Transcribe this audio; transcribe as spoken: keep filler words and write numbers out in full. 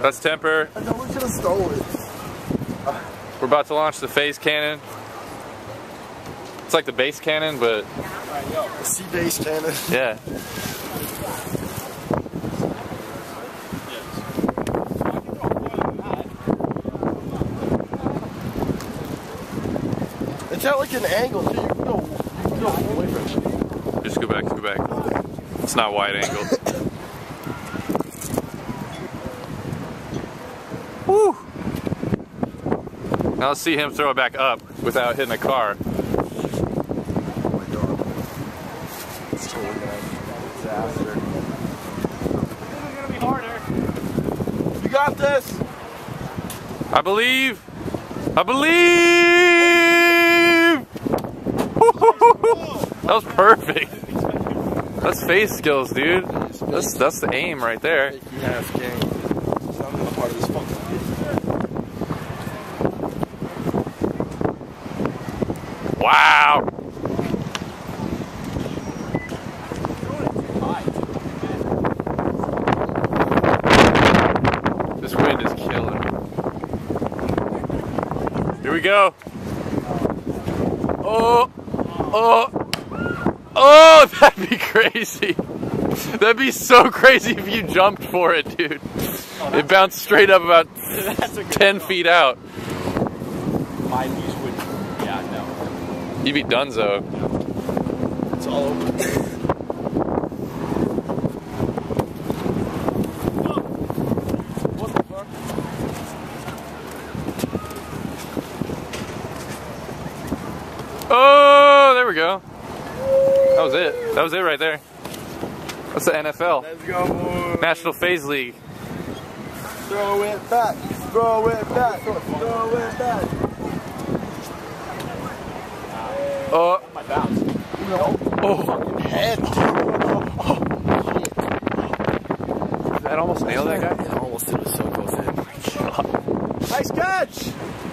That's Temper. I know we should have stole it. We're about to launch the FaZe cannon. It's like the base cannon, but the sea base cannon. Yeah. It's at like an angle, so you can go, you can go way back. Just go back, just go back. It's not wide angle. Woo! Now let's see him throw it back up without hitting a car. Oh my God. It's totally gonna be a disaster. This is gonna be harder. You got this! I believe! I believe! That was perfect. That's face skills, dude. That's that's the aim right there. Wow! This wind is killing me. Here we go! Oh! Oh! Oh! That'd be crazy! That'd be so crazy if you jumped for it, dude. It bounced straight up about ten feet out. My knees would. Yeah, no. You beat Dunzo. It's all over. What the fuck? Oh, there we go. That was it. That was it right there. That's the N F L. Let's go, boys. National FaZe League. Throw it back. Throw it back. Throw it back. Uh, my bounce. No. Oh, fucking head. Oh, oh, shit. Did that almost nail that guy? It almost did, it was so close. Oh my God. Nice catch!